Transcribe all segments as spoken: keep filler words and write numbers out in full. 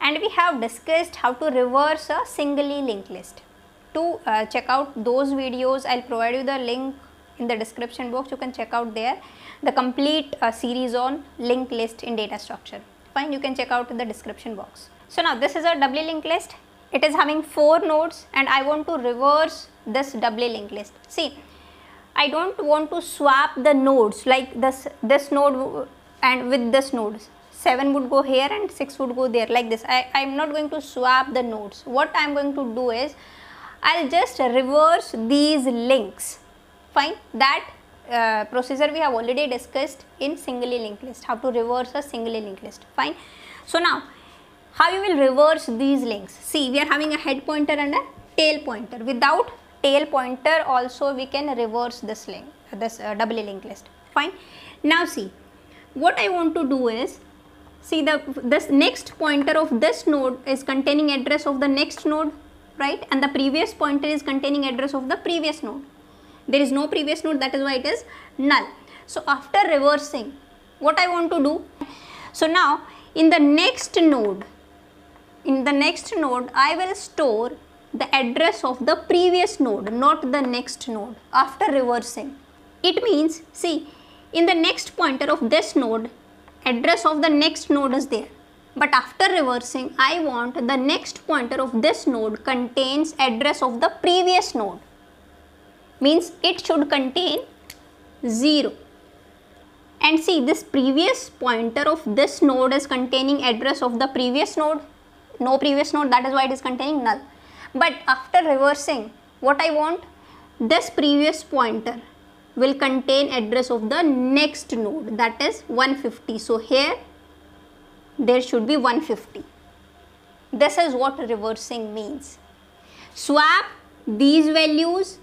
and we have discussed how to reverse a singly linked list. To uh, check out those videos, I will provide you the link in the description box. You can check out there the complete uh, series on linked list in data structure. Fine, you can check out in the description box. So now this is a doubly linked list. It is having four nodes and I want to reverse this doubly linked list. See, I don't want to swap the nodes like this, this node and with this node. seven would go here and six would go there, like this. I am not going to swap the nodes. What I am going to do is, I will just reverse these links. Fine, that uh, procedure we have already discussed in singly linked list, how to reverse a singly linked list. Fine. So now, how you will reverse these links? See, we are having a head pointer and a tail pointer. Without tail pointer also we can reverse this link, this uh, doubly linked list. Fine. Now see, what I want to do is, see the this next pointer of this node is containing address of the next node, right? And the previous pointer is containing address of the previous node. There is no previous node, that is why it is null. So after reversing, what I want to do? So now in the next node, in the next node, I will store the address of the previous node, not the next node, after reversing. It means, see, in the next pointer of this node, address of the next node is there, but after reversing, I want the next pointer of this node contains address of the previous node, means it should contain zero. And see, this previous pointer of this node is containing address of the previous node, no previous node, that is why it is containing null. But after reversing, what I want, this previous pointer will contain address of the next node, that is one fifty. So here there should be one fifty. This is what reversing means. Swap these values,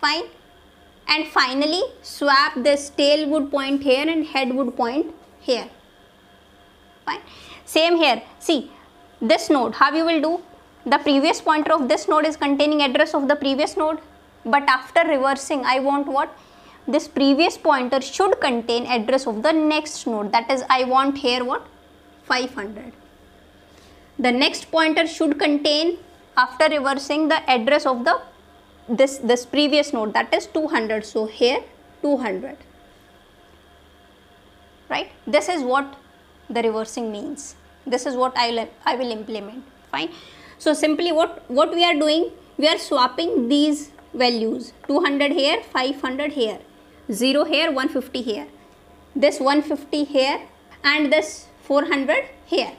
fine, and finally swap this tail would point here and head would point here. Fine. Same here. See, this node, how you will do? The previous pointer of this node is containing address of the previous node, but after reversing, I want what? This previous pointer should contain address of the next node, that is, I want here what? five hundred. The next pointer should contain, after reversing, the address of the this this previous node, that is two hundred. So here two hundred, right? This is what the reversing means. This is what I will, I will implement. Fine. So simply what what we are doing, we are swapping these values, two hundred here, five hundred here, zero here, one fifty here, this one fifty here, and this four hundred here.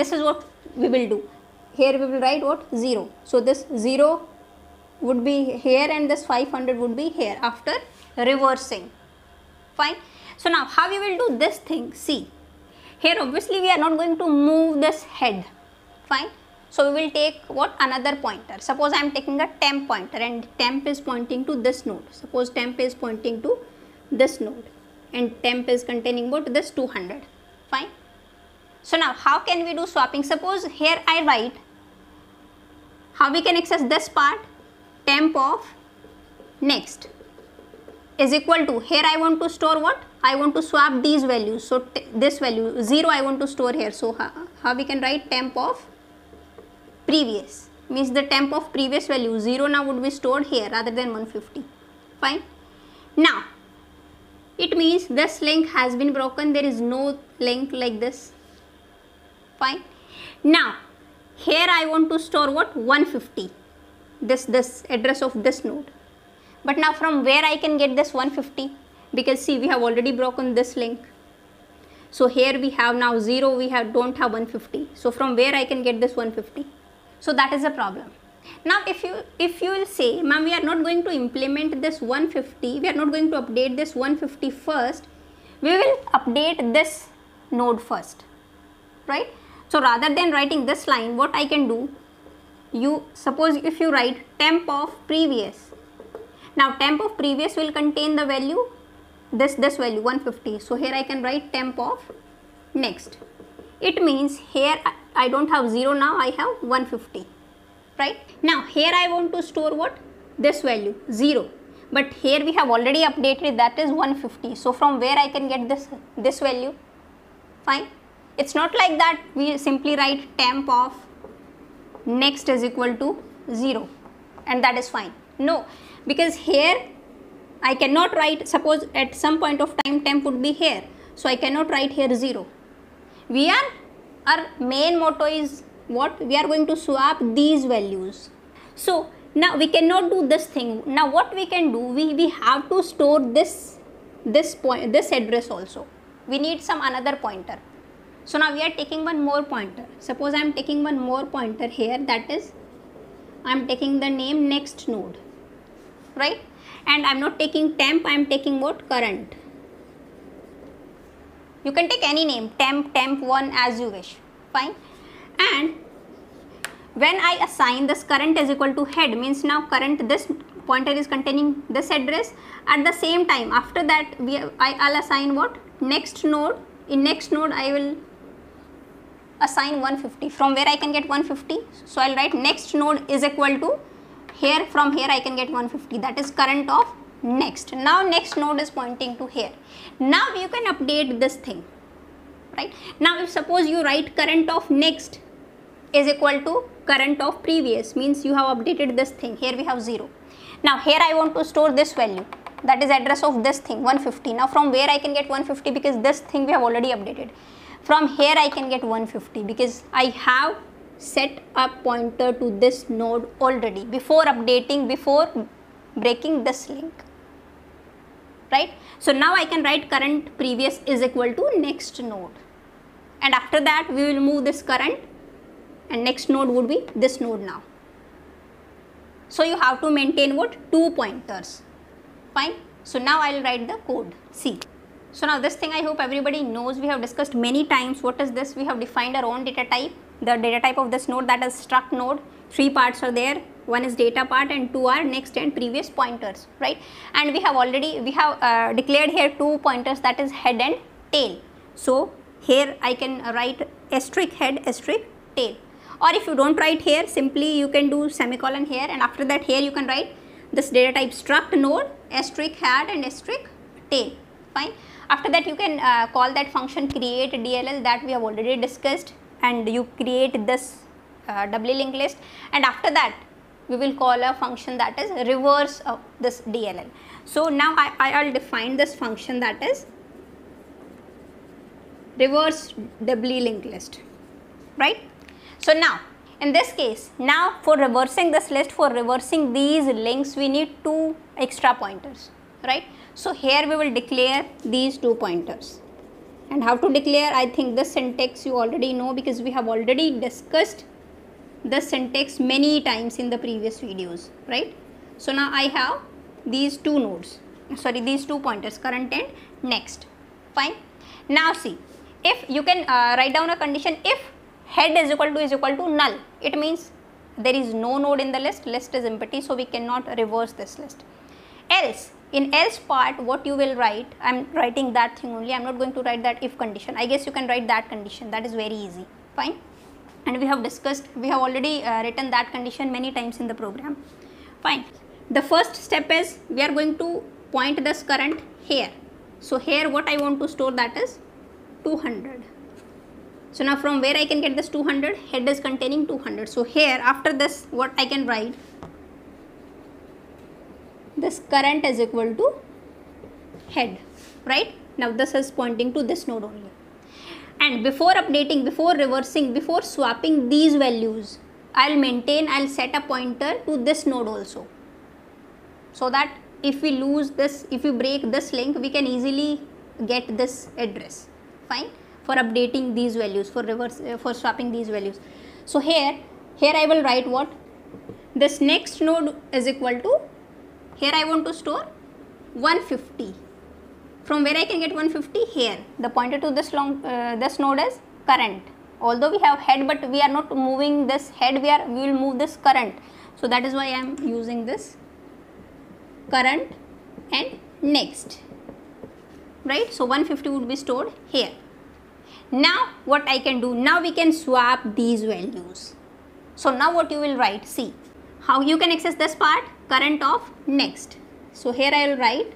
This is what we will do. Here we will write what? zero. So this zero would be here and this five hundred would be here after reversing. Fine. So now how we will do this thing? See, here obviously we are not going to move this head. Fine. So we will take what? Another pointer. Suppose I am taking a temp pointer and temp is pointing to this node. Suppose temp is pointing to this node and temp is containing what? This two hundred. Fine. So now how can we do swapping? Suppose here I write, how we can access this part? Temp of next is equal to, here I want to store what? I want to swap these values. So this value zero I want to store here. So how, how we can write temp of previous, means the temp of previous value zero now would be stored here rather than one fifty. Fine. Now it means this link has been broken. There is no link like this. Fine. Now here I want to store what? one fifty, this this address of this node. But now from where I can get this one fifty? Because see, we have already broken this link. So here we have now zero, we have don't have one fifty. So from where I can get this one fifty? So that is a problem. Now if you if you will say, ma'am, we are not going to implement this one fifty, we are not going to update this one fifty first, we will update this node first, right? So rather than writing this line, what I can do, you suppose if you write temp of previous, now temp of previous will contain the value, this this value one fifty. So here I can write temp of next. It means here I don't have zero, now I have one fifty, right? Now here I want to store what? This value zero, but here we have already updated, that is one fifty. So from where I can get this this value? Fine. It is not like that we simply write temp of next is equal to zero and that is fine. No, because here I cannot write, suppose at some point of time temp would be here, so I cannot write here zero. We are, our main motto is what? We are going to swap these values. So now we cannot do this thing. Now what we can do, we, we have to store this, this point, this address also. We need some another pointer. So now we are taking one more pointer. Suppose I am taking one more pointer here, that is I am taking the name next node, right? And I am not taking temp, I am taking what? Current. You can take any name, temp, temp one, as you wish, fine. And when I assign this current is equal to head, means now current, this pointer is containing this address. At the same time, after that we I, I'll assign what? Next node. In next node I will assign one fifty, from where I can get one fifty. So I'll write next node is equal to here, from here I can get one fifty, that is current of next. Now next node is pointing to here. Now you can update this thing, right? Now if suppose you write current of next is equal to current of previous, means you have updated this thing. Here we have zero. Now here I want to store this value, that is address of this thing one fifty. Now from where I can get one fifty, because this thing we have already updated. From here I can get one fifty because I have set a pointer to this node already before updating, before breaking this link, right? So now I can write current previous is equal to next node, and after that we will move this current and next node would be this node now. So you have to maintain what? Two pointers, fine. So now I will write the code, see. So now this thing I hope everybody knows, we have discussed many times. What is this? We have defined our own data type, the data type of this node, that is struct node. Three parts are there, one is data part and two are next and previous pointers, right? And we have already, we have uh, declared here two pointers, that is head and tail. So here I can write asterisk head, asterisk tail, or if you don't write here, simply you can do semicolon here, and after that here you can write this data type struct node, asterisk head and asterisk tail, fine. After that you can uh, call that function create D L L that we have already discussed, and you create this uh, doubly linked list, and after that we will call a function that is reverse of this D L L. So now I, I will define this function that is reverse doubly linked list, right? So now in this case, now for reversing this list, for reversing these links, we need two extra pointers, right? So here we will declare these two pointers, and how to declare, I think this syntax you already know because we have already discussed the syntax many times in the previous videos, right? So now I have these two nodes, sorry, these two pointers, current and next, fine. Now see, if you can uh, write down a condition, if head is equal to is equal to null, it means there is no node in the list, list is empty, so we cannot reverse this list. Else, in else part what you will write, I am writing that thing only, I am not going to write that if condition, I guess you can write that condition, that is very easy, fine. And we have discussed, we have already uh, written that condition many times in the program, fine. The first step is we are going to point this current here. So here what I want to store, that is two hundred. So now from where I can get this two hundred? Head is containing two hundred. So here after this what I can write, this current is equal to head, right? Now this is pointing to this node only. And before updating, before reversing, before swapping these values, I'll maintain, I'll set a pointer to this node also, so that if we lose this, if we break this link, we can easily get this address, fine, for updating these values, for reverse, uh, for swapping these values. So here, here I will write what? This next node is equal to, here I want to store one fifty. From where I can get one fifty? Here the pointer to this long uh, this node is current. Although we have head, but we are not moving this head, we are we will move this current. So that is why I am using this current and next, right? So one fifty would be stored here. Now what I can do, now we can swap these values. So now what you will write, see how you can access this part, current of next. So here I will write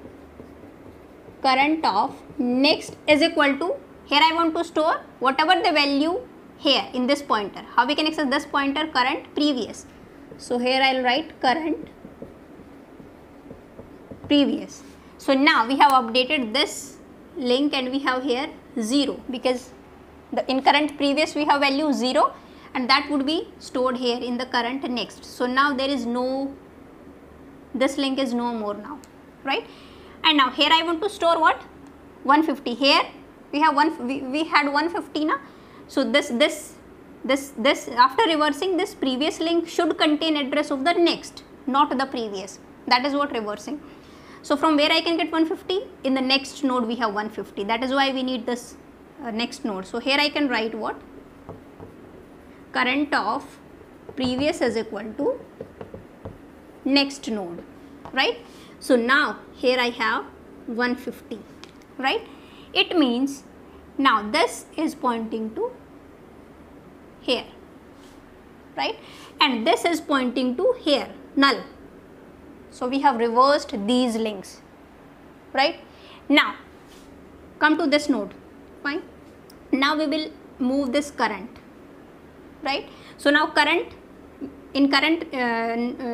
current of next is equal to Here I want to store whatever the value here in this pointer. How we can access this pointer? Current, previous. So here I will write current, previous. So now we have updated this link and we have here zero, because the in current previous we have value zero and that would be stored here in the current next. So now there is no, this link is no more now, right? And now here I want to store what? one fifty. Here we have one, we, we had one fifty now. So this, this, this, this after reversing, this previous link should contain address of the next, not the previous. That is what reversing. So from where I can get one fifty? In the next node we have one fifty. That is why we need this uh, next node. So here I can write what? Current of previous is equal to next node, right? So now here I have one fifty, right? It means now this is pointing to here, right? And this is pointing to here, null. So we have reversed these links, right? Now come to this node, fine. Now we will move this current, right? So now current, in current uh,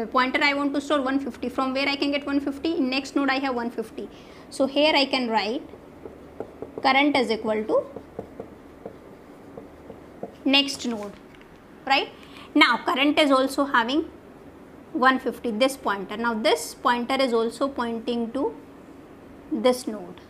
uh, pointer I want to store one fifty. From where I can get one fifty? In next node I have one fifty. So here I can write current is equal to next node, right? Now current is also having one fifty, this pointer. Now this pointer is also pointing to this node.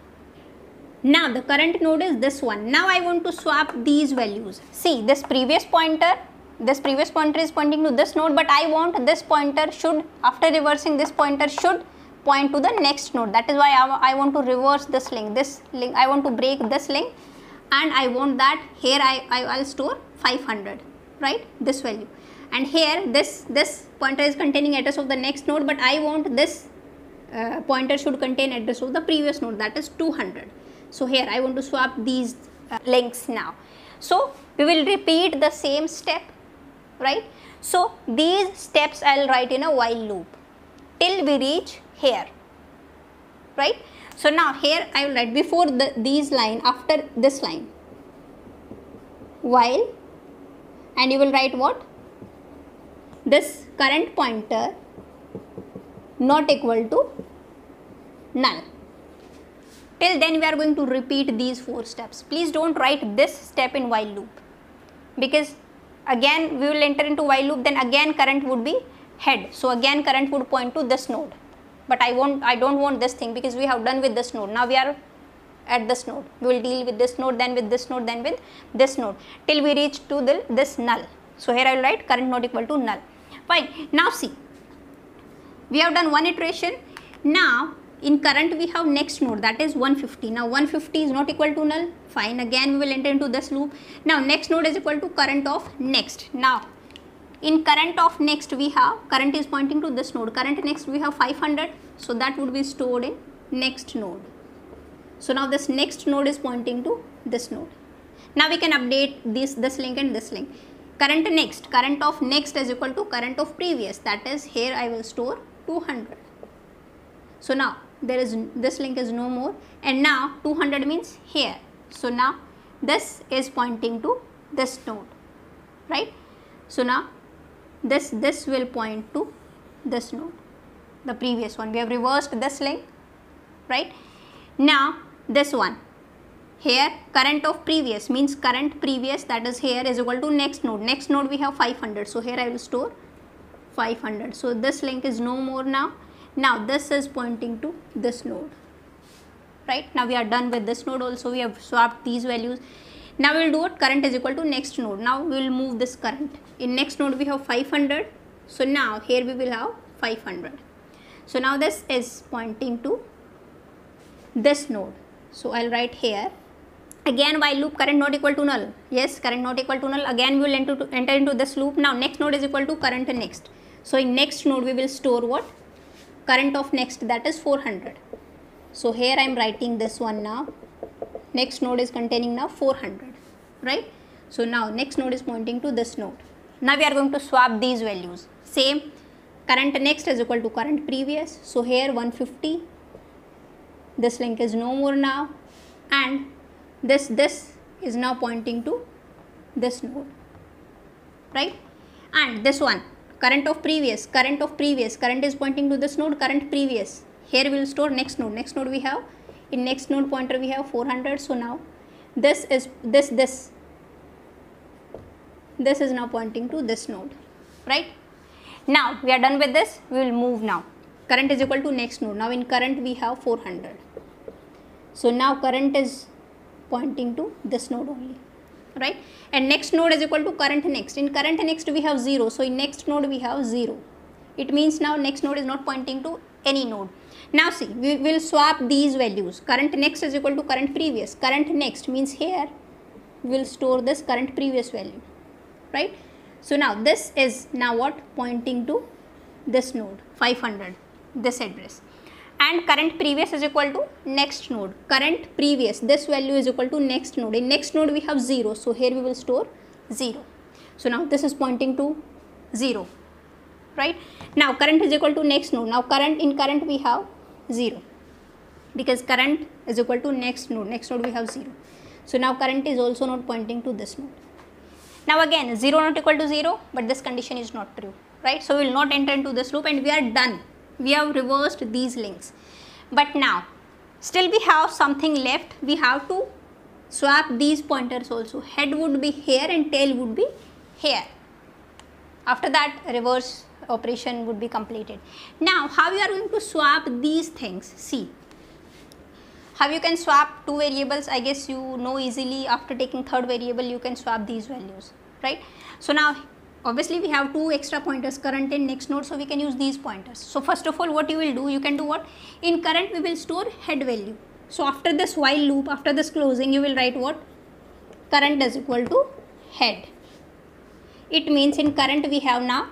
Now the current node is this one. Now I want to swap these values. See, this previous pointer, this previous pointer is pointing to this node, but I want this pointer should, after reversing this pointer should point to the next node. That is why I, I want to reverse this link, this link, I want to break this link, and I want that here I, I, I'll store five hundred, right, this value. And here this, this pointer is containing address of the next node, but I want this uh, pointer should contain address of the previous node, that is two hundred. So here I want to swap these uh, links now. So we will repeat the same step, right? So these steps I will write in a while loop till we reach here, right? So now here I will write before the, these line, after this line, while, and you will write what? This current pointer not equal to null. Till then we are going to repeat these four steps. Please don't write this step in while loop, because again we will enter into while loop, then again current would be head. So again current would point to this node, but I won't, I don't want this thing, because we have done with this node. Now we are at this node. We will deal with this node, then with this node, then with this node, till we reach to the, this null. So here I will write current node equal to null. Fine. Now see, we have done one iteration. Now in current we have next node, that is one fifty. Now one fifty is not equal to null. Fine. Again we will enter into this loop. Now next node is equal to current of next. Now in current of next we have, current is pointing to this node. Current next we have five hundred. So that would be stored in next node. So now this next node is pointing to this node. Now we can update this, this link and this link. Current next, current of next is equal to current of previous, that is here I will store two hundred. So now there is, this link is no more, and now two hundred means here. So now this is pointing to this node, right? So now this, this will point to this node, the previous one. We have reversed this link, right? Now this one. Here current of previous means current previous, that is here, is equal to next node. Next node we have five hundred. So here I will store five hundred. So this link is no more now. Now this is pointing to this node, right? Now we are done with this node also. We have swapped these values. Now we will do what? Current is equal to next node. Now we will move this current. In next node we have five hundred. So now here we will have five hundred. So now this is pointing to this node. So I will write here. Again while loop, current not equal to null. Yes, current not equal to null. Again we will enter, to, enter into this loop. Now next node is equal to current next. So in next node we will store what? Current of next, that is four hundred. So here I am writing this one now. Next node is containing now four hundred, right? So now next node is pointing to this node. Now we are going to swap these values. Same, current next is equal to current previous. So here one fifty. This link is no more now, and this, this is now pointing to this node, right? And this one, current of previous, current of previous, current is pointing to this node, current previous. Here we will store next node, next node we have, in next node pointer we have four hundred. So now this is, this, this, this is now pointing to this node, right? Now we are done with this, we will move now. Current is equal to next node. Now in current we have four hundred. So now current is pointing to this node only, right? And next node is equal to current next. In current next we have zero. So in next node we have zero. It means now next node is not pointing to any node. Now see, we will swap these values. Current next is equal to current previous. Current next means here we will store this current previous value, right? So now this is now what? Pointing to this node five hundred, this address. And current previous is equal to next node. Current previous, this value is equal to next node. In next node we have zero. So here we will store zero. So now this is pointing to zero, right? Now current is equal to next node. Now current, in current we have zero, because current is equal to next node. Next node we have zero. So now current is also not pointing to this node. Now again zero not equal to zero, but this condition is not true, right? So we will not enter into this loop and we are done. We have reversed these links. But now still we have something left. We have to swap these pointers also. Head would be here and tail would be here. After that reverse operation would be completed. Now how we are going to swap these things? See, how you can swap two variables, I guess you know easily. After taking third variable you can swap these values, right? So now obviously we have two extra pointers, current and next node, so we can use these pointers. So first of all what you will do, you can do what? In current we will store head value. So after this while loop, after this closing, you will write what? Current is equal to head. It means in current we have now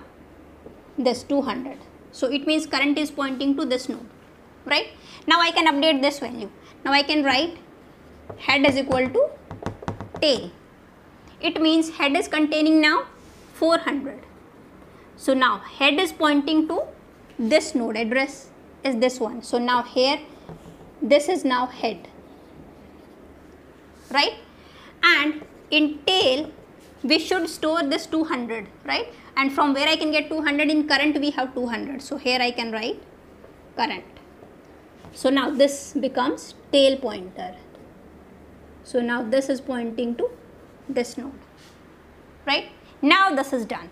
this two hundred. So it means current is pointing to this node, right? Now I can update this value. Now I can write head is equal to tail. It means head is containing now four hundred. So now head is pointing to this node, address is this one. So now here this is now head, right? And in tail we should store this two hundred, right? And from where I can get two hundred? In current we have two hundred. So here I can write current. So now this becomes tail pointer. So now this is pointing to this node, right? Now this is done.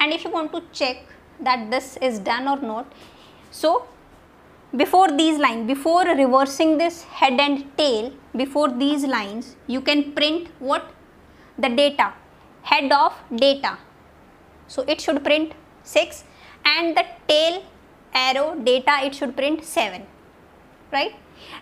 And if you want to check that this is done or not, so before these lines, before reversing this head and tail, before these lines, you can print what? The data. Head of data, so it should print six, and the tail arrow data, it should print seven, right?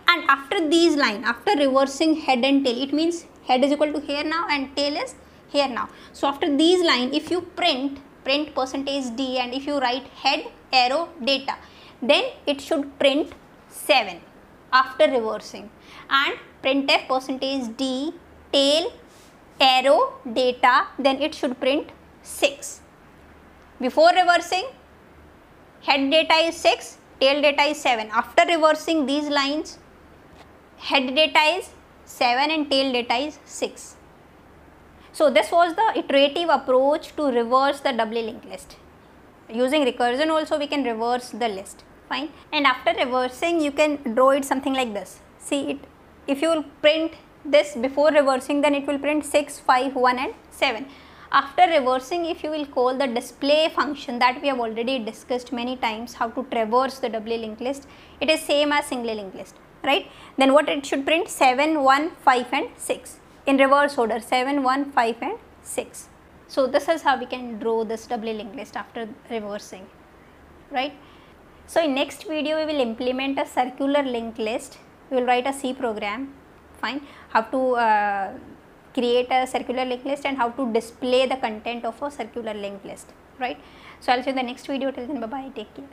And after these line, after reversing head and tail, it means head is equal to here now and tail is here now. So after these line, if you print print percentage d and if you write head arrow data, then it should print seven after reversing, and printf percentage d tail arrow data, then it should print six. Before reversing head data is six, tail data is seven. After reversing these lines, head data is seven and tail data is six. So this was the iterative approach to reverse the doubly linked list. Using recursion also we can reverse the list, fine. And after reversing you can draw it something like this. See it, if you will print this before reversing, then it will print six, five, one and seven. After reversing, if you will call the display function that we have already discussed many times, how to traverse the doubly linked list, it is same as singly linked list, right? Then what it should print? seven, one, five and six in reverse order, seven, one, five and six. So this is how we can draw this doubly linked list after reversing, right? So in next video we will implement a circular linked list. We will write a C program, fine, how to uh, create a circular linked list and how to display the content of a circular linked list, right? So I'll see you in the next video. Till then, bye bye, take care.